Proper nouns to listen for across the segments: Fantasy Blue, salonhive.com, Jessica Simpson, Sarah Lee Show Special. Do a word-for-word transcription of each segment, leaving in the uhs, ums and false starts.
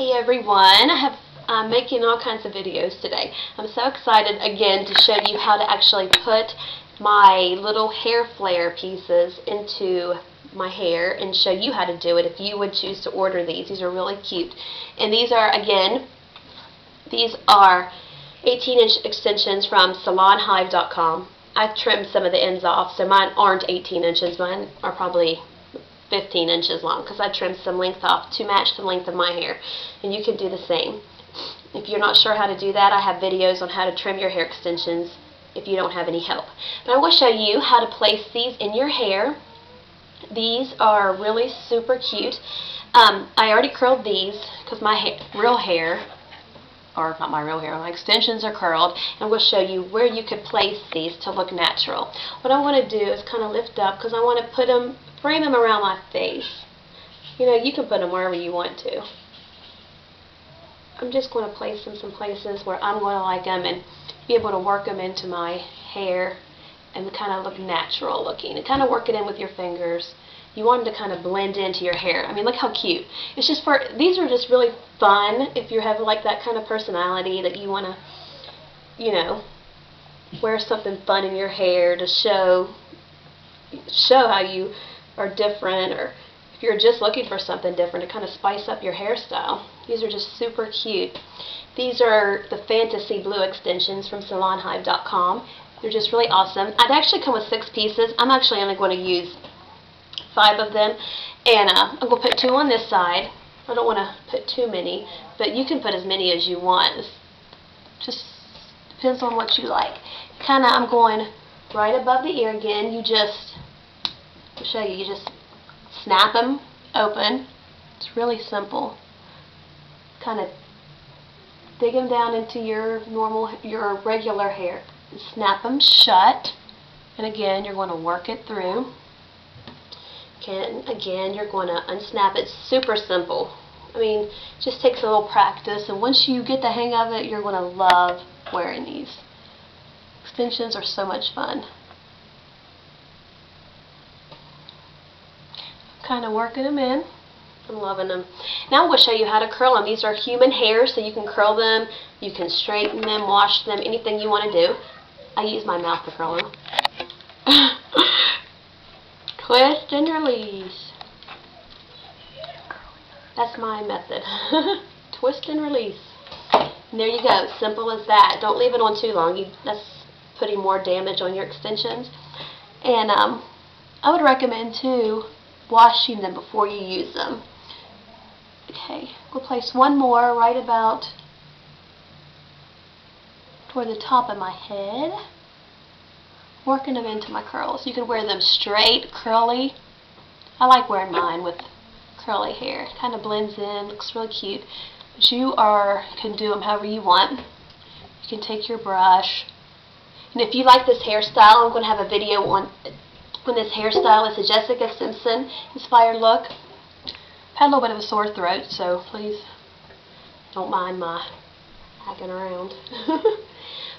Hey everyone, I have, I'm making all kinds of videos today. I'm so excited again to show you how to actually put my little hair flare pieces into my hair and show you how to do it if you would choose to order these. These are really cute. And these are, again, these are eighteen inch extensions from salon hive dot com. I trimmed some of the ends off, so mine aren't eighteen inches, mine are probably fifteen inches long because I trimmed some length off to match the length of my hair, and you can do the same. If you're not sure how to do that, I have videos on how to trim your hair extensions if you don't have any help. But I will show you how to place these in your hair. These are really super cute. Um, I already curled these because my ha real hair, or not my real hair, my extensions are curled, and we'll show you where you could place these to look natural. What I want to do is kind of lift up because I want to put them frame them around my face. You know, you can put them wherever you want to. I'm just going to place them some places where I'm going to like them and be able to work them into my hair and kind of look natural looking. And kind of work it in with your fingers. You want them to kind of blend into your hair. I mean, look how cute. It's just for, these are just really fun if you have like that kind of personality that you want to, you know, wear something fun in your hair to show, show how you are different, or if you're just looking for something different to kind of spice up your hairstyle. These are just super cute. These are the Fantasy Blue extensions from salon hive dot com. They're just really awesome. I've actually come with six pieces. I'm actually only going to use five of them, and uh, I'm going to put two on this side. I don't want to put too many, but you can put as many as you want. Just depends on what you like. Kind of, I'm going right above the ear again. You just I'll show you. You just snap them open. It's really simple. Kind of dig them down into your normal, your regular hair. And snap them shut. And again, you're going to work it through. And again, you're going to unsnap it. Super simple. I mean, it just takes a little practice. And once you get the hang of it, you're going to love wearing these. Extensions are so much fun. Kind of working them in. I'm loving them. Now I'm going to show you how to curl them. These are human hair, so you can curl them, you can straighten them, wash them, anything you want to do. I use my mouth to curl them. Twist and release. That's my method. Twist and release. And there you go. Simple as that. Don't leave it on too long. You, that's putting more damage on your extensions. And um, I would recommend too washing them before you use them. Okay, we'll place one more right about toward the top of my head, working them into my curls. You can wear them straight, curly. I like wearing mine with curly hair. It kind of blends in, looks really cute. But you are can do them however you want. You can take your brush, and if you like this hairstyle, I'm going to have a video on on this hairstyle. It's a Jessica Simpson inspired look. I've had a little bit of a sore throat, so please don't mind my hacking around.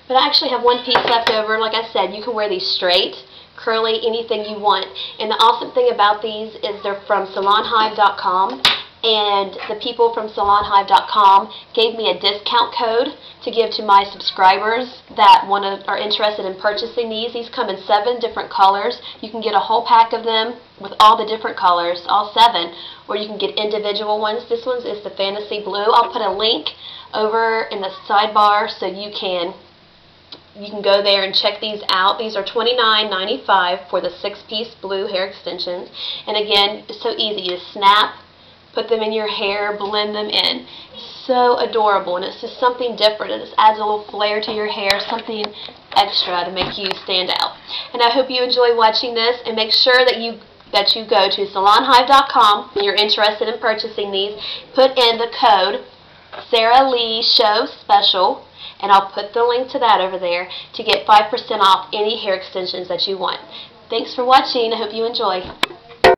But I actually have one piece left over. Like I said, you can wear these straight, curly, anything you want. And the awesome thing about these is they're from salon hive dot com, and the people from salon hive dot com gave me a discount code to give to my subscribers that want to, are interested in purchasing these. These come in seven different colors. You can get a whole pack of them with all the different colors, all seven, or you can get individual ones. This one is the Fantasy Blue. I'll put a link over in the sidebar so you can you can go there and check these out. These are twenty-nine ninety-five for the six-piece blue hair extensions. And again, it's so easy to snap, put them in your hair, blend them in. So adorable, and it's just something different. It just adds a little flair to your hair, something extra to make you stand out. And I hope you enjoy watching this, and make sure that you that you go to salon hive dot com when you're interested in purchasing these. Put in the code Sarah Lee Show Special, and I'll put the link to that over there to get five percent off any hair extensions that you want. Thanks for watching. I hope you enjoy.